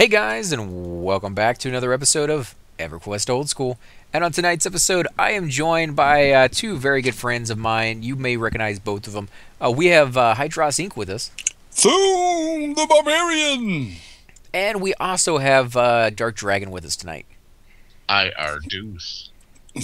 Hey guys, and welcome back to another episode of EverQuest Old School. And on tonight's episode, I am joined by two very good friends of mine. You may recognize both of them. We have Hydross Inc. with us. Thoom the Barbarian! And we also have Dark Dragon with us tonight. I are deuce.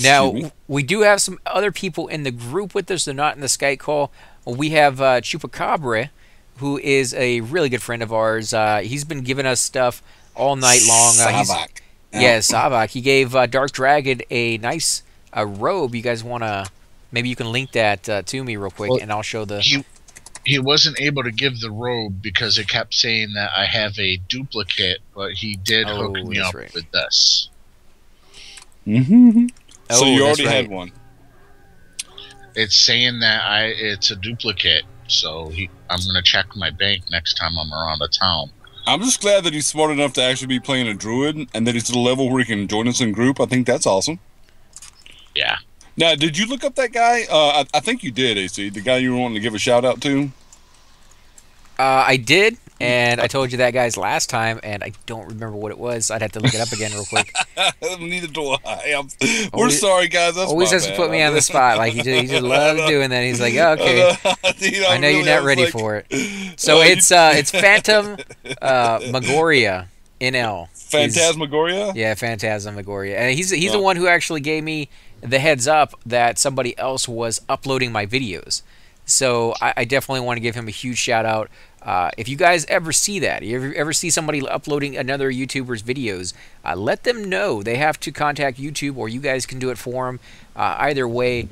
Now, we do have some other people in the group with us. They're not in the Skype call. We have Chupacabra, who is a really good friend of ours. He's been giving us stuff all night long. Savak. Yeah, Savak. He gave Dark Dragon a nice robe. You guys want to... Maybe you can link that to me real quick, well, and I'll show the... He wasn't able to give the robe because it kept saying that I have a duplicate, but he did hook me up with this. Mm-hmm. So you already had one. It's saying that it's a duplicate. So I'm going to check my bank next time I'm around the town. I'm just glad that he's smart enough to actually be playing a druid and that he's at a level where he can join us in group. I think that's awesome. Yeah. Now, did you look up that guy? I think you did, AC. The guy you were wanting to give a shout out to? I did, and I told you that guy's last time, and I don't remember what it was. I'd have to look it up again real quick. Neither do I. We're sorry, guys. That's always has to put me on the spot. Like he just loves doing that. He's like, oh, okay, I know really, you're not ready for it. So it's Phantasmagoria NL. Phantasmagoria? Yeah, Phantasmagoria. And he's the one who actually gave me the heads up that somebody else was uploading my videos. So I definitely want to give him a huge shout out. If you guys ever see that, you ever see somebody uploading another YouTuber's videos, let them know. They have to contact YouTube, or you guys can do it for them. Either way,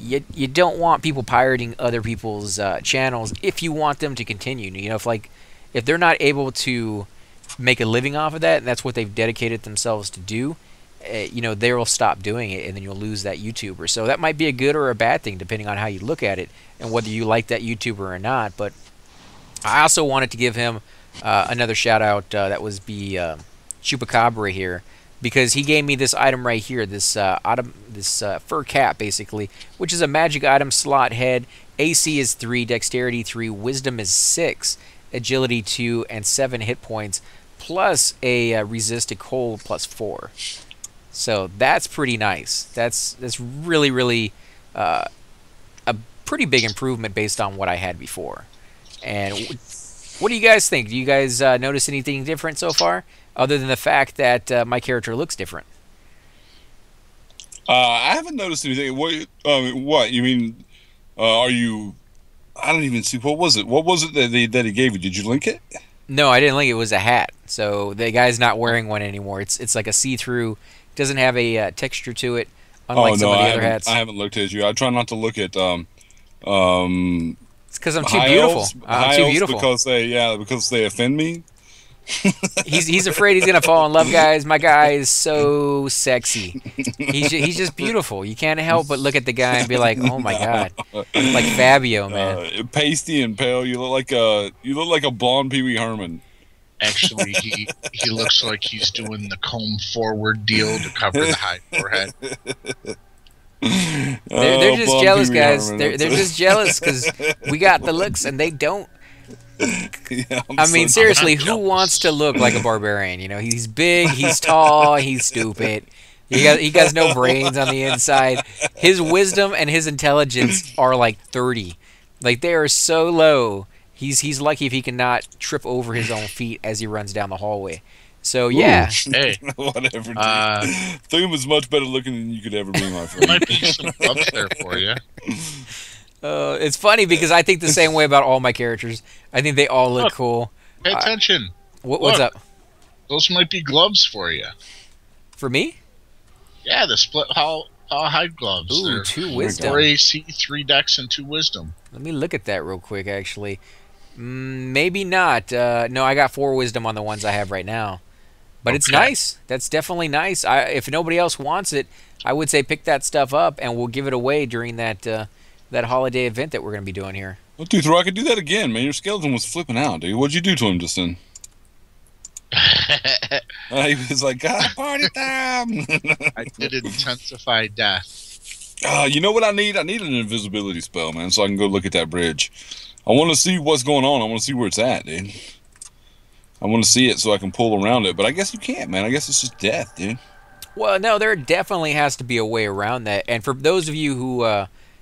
you don't want people pirating other people's channels if you want them to continue. You know, if they're not able to make a living off of that, and that's what they've dedicated themselves to do, you know, they will stop doing it, and then you'll lose that YouTuber. So that might be a good or a bad thing, depending on how you look at it and whether you like that YouTuber or not. But I also wanted to give him another shout-out. That was Chupacabra here, because he gave me this item right here, this fur cap, basically, which is a magic item slot head. AC is 3, Dexterity 3, Wisdom is 6, Agility 2, and 7 hit points, plus a Resist to Cold plus 4. So that's pretty nice. That's really, really a pretty big improvement based on what I had before. And what do you guys think? Do you guys notice anything different so far, other than the fact that my character looks different? I haven't noticed anything. What you mean? Are you? I don't even see. What was it? What was it that he gave you? Did you link it? No, I didn't link it. It was a hat. So the guy's not wearing one anymore. It's like a see-through. Doesn't have a texture to it, unlike some of the other hats. I haven't looked at you. I try not to look at. It's because I'm too beautiful. I'm too beautiful. Because they offend me. He's afraid he's gonna fall in love, guys. My guy is so sexy. He's just beautiful. You can't help but look at the guy and be like, oh my god, like Fabio, man. Pasty and pale. You look like a blonde Pee Wee Herman. Actually, he looks like he's doing the comb forward deal to cover the high forehead. They're just jealous, guys. They're just jealous because we got the looks and they don't. Yeah, I mean, seriously, who wants to look like a barbarian? You know, he's big, he's tall, he's stupid. He got no brains on the inside. His wisdom and his intelligence are like 30. Like, they are so low. He's lucky if he cannot trip over his own feet as he runs down the hallway. So, yeah. Ooh, hey. Whatever. Thoom is much better looking than you could ever be, my friend. Might be some up there for you. It's funny because I think the same way about all my characters. I think they all look cool. Pay attention. What's up? Those might be gloves for you. For me? Yeah, the Split Paw hide gloves. Ooh, they're 2 wisdom. 4 AC, 3 dex, and 2 wisdom. Let me look at that real quick, actually. Maybe not. No, I got 4 wisdom on the ones I have right now. But okay. It's nice. That's definitely nice. If nobody else wants it, I would say pick that stuff up, and we'll give it away during that holiday event that we're going to be doing here. Well, Tooth Rock, I could do that again, man. Your skeleton was flipping out, dude. What'd you do to him just then? He was like, God, party time! I did intensify death. You know what I need? I need an invisibility spell, man, so I can go look at that bridge. I want to see what's going on. I want to see where it's at, dude. I want to see it so I can pull around it, but I guess you can't, man. I guess it's just death, dude. Well, no, there definitely has to be a way around that. And for those of you who,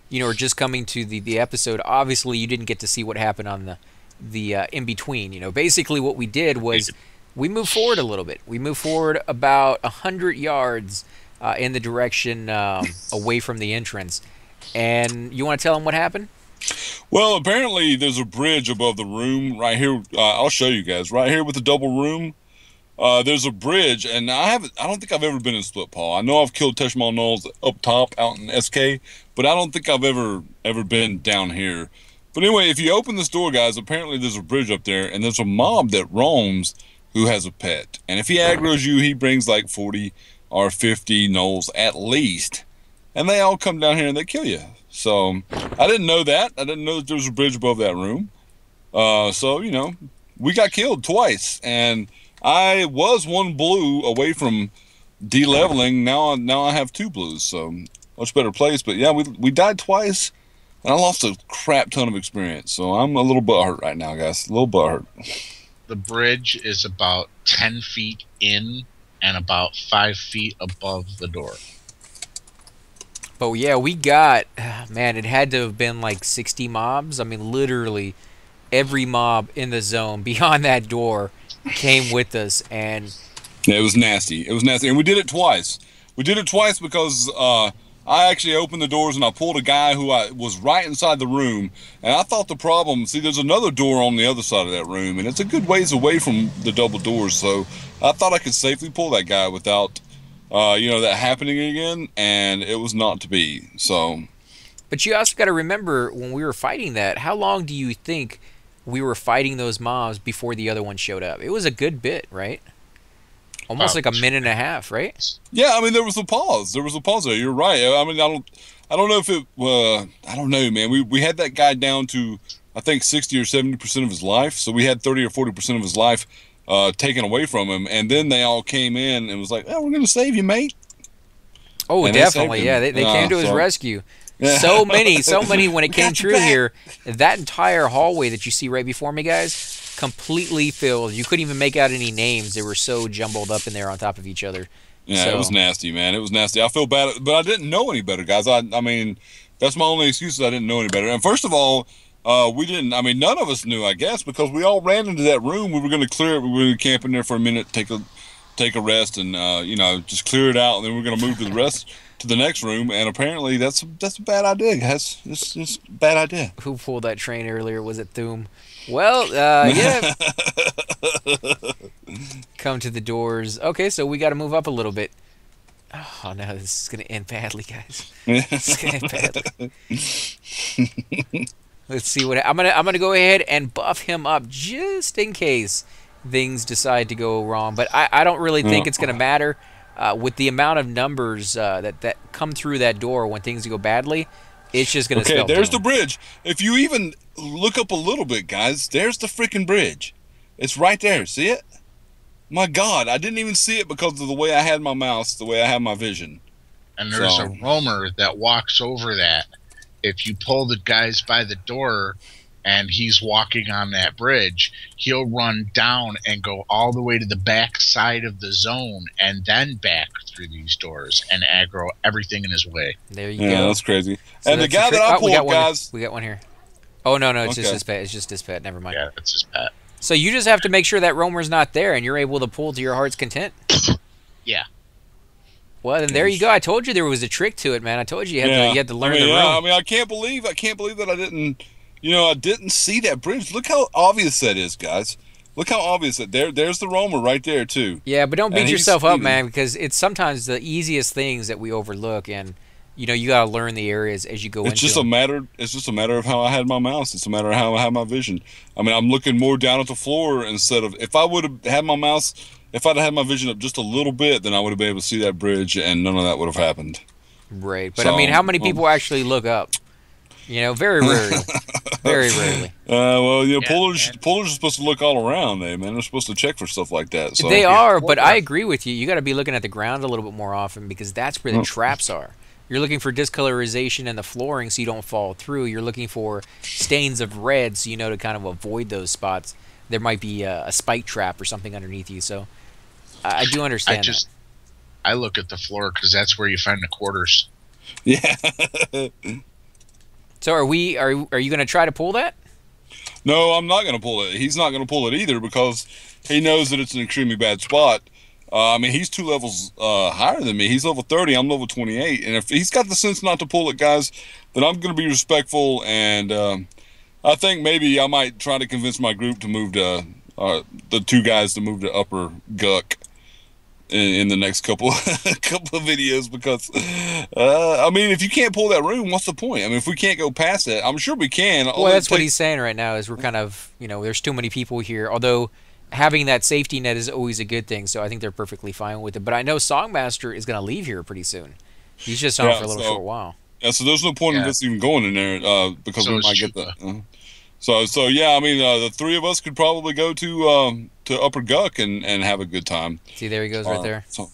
you know, are just coming to the episode, obviously you didn't get to see what happened on the in between. You know, basically what we did was we moved forward a little bit. We moved forward about 100 yards in the direction away from the entrance. And you want to tell them what happened? Well, apparently there's a bridge above the room right here. I'll show you guys right here with the double room. There's a bridge, and I don't think I've ever been in Split Paw. I know I've killed Teshmal Nulls up top out in SK, but I don't think I've ever been down here. But anyway, if you open this door, guys, apparently there's a bridge up there, and there's a mob that roams who has a pet. And if he aggros you, he brings like 40 or 50 Nulls at least. And they all come down here and they kill you. So I didn't know that. I didn't know that there was a bridge above that room. So, you know, we got killed twice. And I was one blue away from de-leveling. Now I have 2 blues. So much better place. But, yeah, we died twice. And I lost a crap ton of experience. So I'm a little butthurt right now, guys. A little butthurt. The bridge is about 10 feet in and about 5 feet above the door. But yeah, we got, man, it had to have been like 60 mobs. I mean, literally every mob in the zone beyond that door came with us. And yeah, it was nasty. It was nasty. And we did it twice. We did it twice because I actually opened the doors and I pulled a guy who was right inside the room. And I thought the problem, see, there's another door on the other side of that room. And it's a good ways away from the double doors. So I thought I could safely pull that guy without... you know, that happening again, and it was not to be, so. But you also got to remember, when we were fighting that, how long do you think we were fighting those mobs before the other one showed up? It was a good bit, right? Almost like a minute and a half, right? Yeah, I mean, there was a pause. There was a pause there. You're right. I mean, I don't know if it, I don't know, man. We had that guy down to, I think, 60 or 70% of his life, so we had 30 or 40% of his life taken away from him, and then they all came in and was like, "Oh, we're gonna save you, mate." Oh, and definitely, yeah. They came to his rescue. Yeah. So many. When it came through here, that entire hallway that you see right before me, guys, completely filled. You couldn't even make out any names. They were so jumbled up in there on top of each other. Yeah, so. It was nasty, man. It was nasty. I feel bad, but I didn't know any better, guys. I mean, that's my only excuse. I didn't know any better. And first of all. We didn't, I mean, none of us knew, I guess, because we all ran into that room. We were going to clear it. We were going to camp in there for a minute, take a rest, and, you know, just clear it out, and then we're going to move to the rest, to the next room, and apparently that's a bad idea, guys. It's a bad idea. Who pulled that train earlier? Was it Thoom? Well, yeah. Come to the doors. Okay, so we got to move up a little bit. Oh, no, this is going to end badly, guys. It's going to end badly. Let's see what I'm gonna go ahead and buff him up just in case things decide to go wrong. But I don't really think it's gonna matter with the amount of numbers that come through that door when things go badly. It's just gonna. Okay, there's the bridge. If you even look up a little bit, guys, there's the freaking bridge. It's right there. See it? My God, I didn't even see it because of the way I had my mouse, the way I had my vision. And there's a roamer that walks over that. If you pull the guys by the door and he's walking on that bridge, he'll run down and go all the way to the back side of the zone and then back through these doors and aggro everything in his way. There you go. Yeah, that's crazy. So and that's the guy that I pulled, guys. We got one here. Oh, no, it's just his pet. It's just his pet. Never mind. Yeah, it's his pet. So you just have to make sure that roamer's not there and you're able to pull to your heart's content. Yeah. Well, then there you go. I told you there was a trick to it, man. I told you you had to learn the room. I mean, I can't believe that I didn't, you know, I didn't see that bridge. Look how obvious that is, guys. Look how obvious that there's the roamer right there too. Yeah, but don't beat yourself up, man, because it's sometimes the easiest things that we overlook, and you know you got to learn the areas as you go. It's just a matter of how I had my mouse. It's a matter of how I had my vision. I mean, I'm looking more down at the floor instead of if I would have had my mouse. If I'd had my vision up just a little bit, then I would have been able to see that bridge, and none of that would have happened. Right. But, so, I mean, how many people actually look up? You know, very rarely. Very rarely. Well, you know, pullers are supposed to look all around, man. They're supposed to check for stuff like that. So, they are, but I agree with you. You got to be looking at the ground a little bit more often because that's where the traps are. You're looking for discolorization in the flooring so you don't fall through. You're looking for stains of red so you know to kind of avoid those spots. there might be a spike trap or something underneath you. So I do understand. I look at the floor because that's where you find the quarters. Yeah. So are you going to try to pull that? No, I'm not going to pull it. He's not going to pull it either because he knows that it's an extremely bad spot. I mean, he's 2 levels higher than me. He's level 30. I'm level 28. And if he's got the sense not to pull it, guys, then I'm going to be respectful. And I think maybe I might try to convince my group to move to the 2 guys to move to Upper Guk in the next couple of videos because, I mean, if you can't pull that room, what's the point? I mean, if we can't go past it, I'm sure we can. Well, that's what he's saying right now is we're kind of, you know, there's too many people here, although having that safety net is always a good thing, so I think they're perfectly fine with it. But I know Songmaster is going to leave here pretty soon. He's just on for a little short while. Yeah, so there's no point in us even going in there because we might get that. So yeah, I mean, the 3 of us could probably go to Upper Guk and have a good time. See, there he goes right there. So.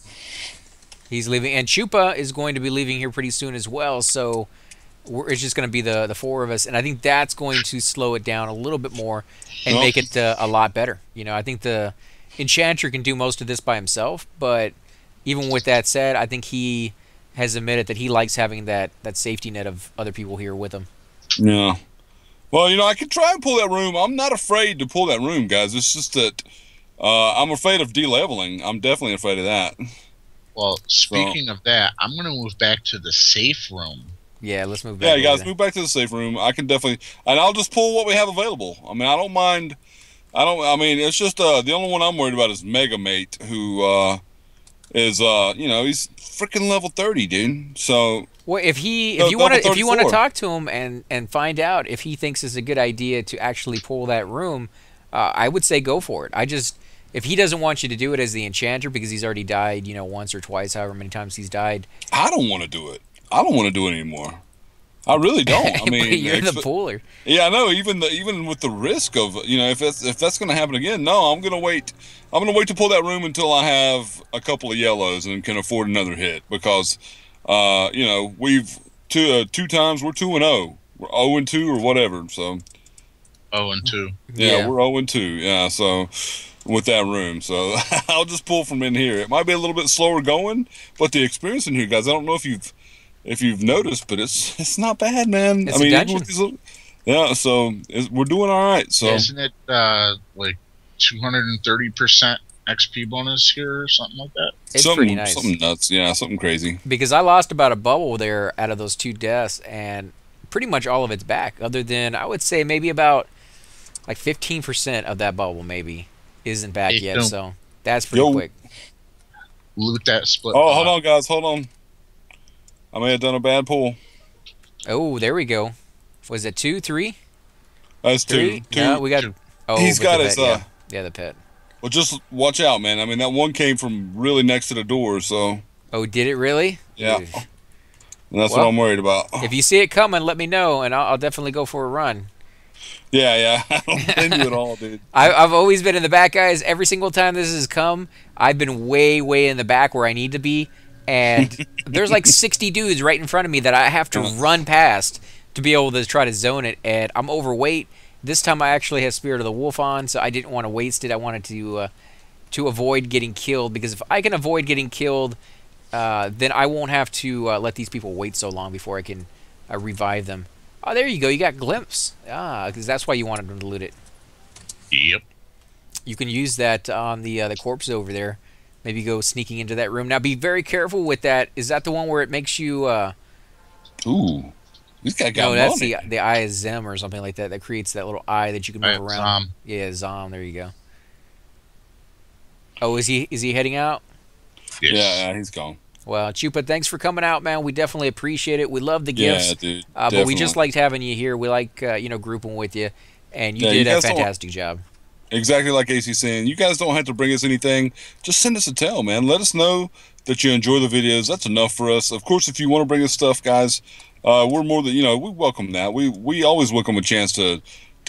He's leaving, and Chupa is going to be leaving here pretty soon as well, so it's just going to be the 4 of us, and I think that's going to slow it down a little bit more and make it a lot better. You know, I think the Enchanter can do most of this by himself, but even with that said, I think he has admitted that he likes having that safety net of other people here with him. Yeah. Well, you know, I could try and pull that room. I'm not afraid to pull that room, guys. It's just that I'm afraid of de-leveling. I'm definitely afraid of that. Well, speaking of that, I'm going to move back to the safe room. Yeah, let's move back. Yeah, you guys, move back to the safe room. I can definitely... And I'll just pull what we have available. I mean, I don't mind... I mean, it's just... the only one I'm worried about is Mega Mate, who is... you know, he's freaking level 30, dude. So... Well, if you want to talk to him and find out if he thinks it's a good idea to actually pull that room, I would say go for it. If he doesn't want you to do it as the Enchanter because he's already died, you know, once or twice, however many times he's died. I don't want to do it. I don't want to do it anymore. I really don't. I mean, you're the pooler. Yeah, I know. Even with the risk of, you know, if that's going to happen again, no, I'm going to wait. I'm going to wait to pull that room until I have a couple of yellows and can afford another hit because. You know, we've 2 times. We're 2-0. We're 0-2 or whatever. So 0-2. Yeah, we're 0-2. Yeah, so with that room, so I'll just pull from in here. It might be a little bit slower going, but the experience in here, guys. I don't know if you've noticed, but it's not bad, man. It's I mean, a dungeon. Yeah. So we're doing all right. So isn't it like 230%? XP bonus here or something like that. It's pretty nice. Something nuts, yeah, something crazy. Because I lost about a bubble there out of those 2 deaths, and pretty much all of it's back, other than I would say maybe about like 15% of that bubble maybe isn't back yet. So that's pretty quick. Loot that split. Oh, hold on, guys, hold on. I may have done a bad pull. Oh, there we go. Was it 2, 3? That's 3, 2. No, we got. Oh, he's got his. Yeah, the pet. Well, just watch out, man. I mean, that one came from really next to the door, so... Oh, did it really? Yeah. And that's what I'm worried about. If you see it coming, let me know, and I'll definitely go for a run. Yeah. I don't blame you at all, dude. I've always been in the back, guys. Every single time this has come, I've been way in the back where I need to be, and there's like 60 dudes right in front of me that I have to run past to be able to try to zone it, and I'm overweight. This time I actually have Spirit of the Wolf on, so I didn't want to waste it. I wanted to avoid getting killed, because if I can avoid getting killed, then I won't have to let these people wait so long before I can revive them. Oh, there you go. You got Glimpse. Ah, because that's why you wanted them to loot it. Yep. You can use that on the corpse over there. Maybe go sneaking into that room. Now, be very careful with that. Is that the one where it makes you... Ooh. This guy got that's the Eye of Zom or something like that. That creates that little eye that you can move around. Zom. Yeah, Zom. There you go. Oh, is he heading out? Yes. Yeah, he's gone. Well, Chupa, thanks for coming out, man. We definitely appreciate it. We love the gifts. Yeah, dude. But we just liked having you here. We like you know, grouping with you, and you did a fantastic job. Exactly like AC saying, you guys don't have to bring us anything. Just send us a tell, man. Let us know that you enjoy the videos. That's enough for us. Of course, if you want to bring us stuff, guys. We're more than, you know, we welcome that. We always welcome a chance to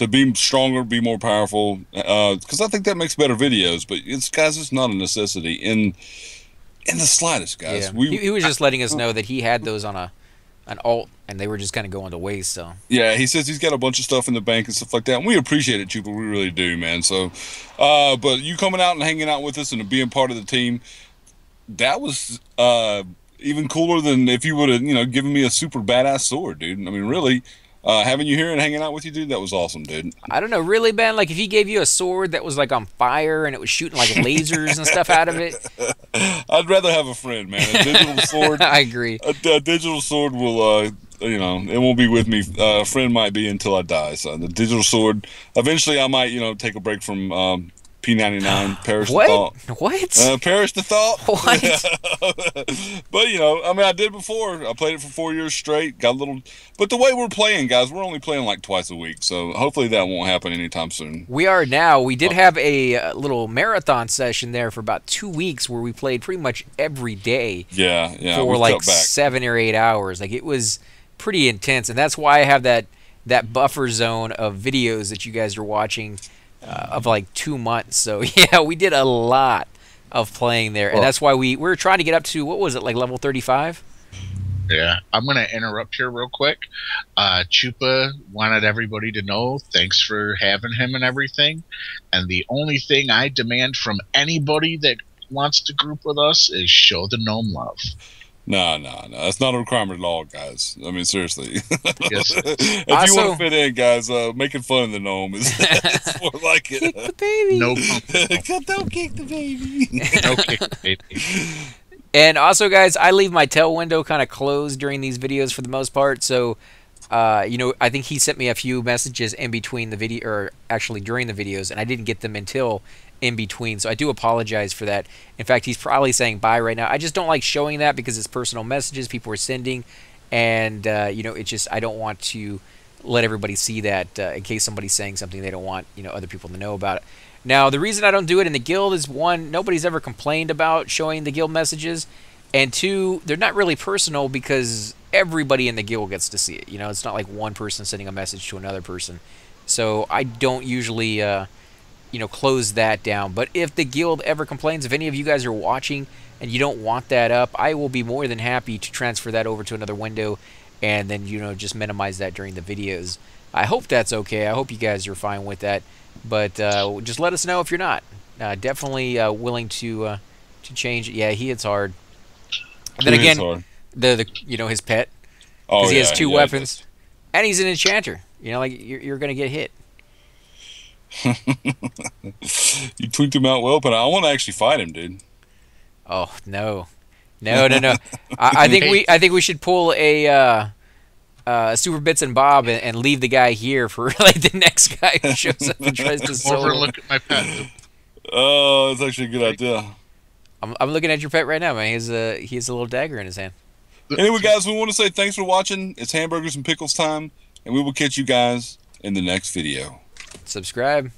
be stronger, be more powerful, because I think that makes better videos. But it's not a necessity in the slightest, guys. Yeah. He was just letting us know that he had those on a an alt, and they were just kind of going to waste. So yeah, he says he's got a bunch of stuff in the bank and stuff like that. And we appreciate it, Chupa. We really do, man. So, but you coming out and hanging out with us and being part of the team, that was even cooler than if you would have, you know, given me a super badass sword, dude. I mean, really. Having you here and hanging out with you, dude, that was awesome, dude. I don't know, really, Ben, like, if he gave you a sword that was, like, on fire and it was shooting, like, lasers and stuff out of it. I'd rather have a friend, man. A digital sword. I agree. A digital sword will, you know, it won't be with me. A friend might be until I die. So the digital sword, eventually I might, you know, take a break from P99, perish the thought. What? Perish the thought. What? But, you know, I mean, I did before. I played it for 4 years straight. Got a little... But the way we're playing, guys, we're only playing like twice a week. So hopefully that won't happen anytime soon. We are now. We did have a little marathon session there for about 2 weeks where we played pretty much every day. Yeah, yeah. For like 7 or 8 hours. Like, it was pretty intense. And that's why I have that buffer zone of videos that you guys are watching of like 2 months. So yeah, we did a lot of playing there, and that's why we're trying to get up to, what was it, like level 35? Yeah, I'm gonna interrupt here real quick. Chupa wanted everybody to know thanks for having him and everything, and the only thing I demand from anybody that wants to group with us is show the gnome love. No. That's not a requirement at all, guys. I mean, seriously. Yes. If also, you want to fit in, guys, making fun of the gnome is more like it. Kick the baby. No. Don't kick the baby. Don't kick the baby. And also, guys, I leave my tail window kind of closed during these videos for the most part. So, you know, I think he sent me a few messages in between the video, or actually during the videos, and I didn't get them until in between, so I do apologize for that. In fact, he's probably saying bye right now. I just don't like showing that because it's personal messages people are sending, and you know, it's just, I don't want to let everybody see that in case somebody's saying something they don't want, you know, other people to know about it. Now, the reason I don't do it in the guild is, one, nobody's ever complained about showing the guild messages, and two, they're not really personal because everybody in the guild gets to see it. You know, it's not like one person sending a message to another person, so I don't usually you know, close that down. But if the guild ever complains, if any of you guys are watching and you don't want that up, I will be more than happy to transfer that over to another window and then, you know, just minimize that during the videos. I hope that's okay. I hope you guys are fine with that. But just let us know if you're not. Definitely willing to change it. Yeah, he hits hard. And then again, the you know, his pet. Oh, yeah, he has two weapons. And he's an enchanter. You know, like, you're going to get hit. You tweaked him out well, but I want to actually fight him, dude. Oh no! I think we should pull a Super Bits and Bob and leave the guy here for like the next guy who shows up and tries to solo. Overlook at my pet. Oh, that's actually a good idea. I'm looking at your pet right now, man. He has a little dagger in his hand. Anyway, guys, we want to say thanks for watching. It's hamburgers and pickles time, and we will catch you guys in the next video. Subscribe.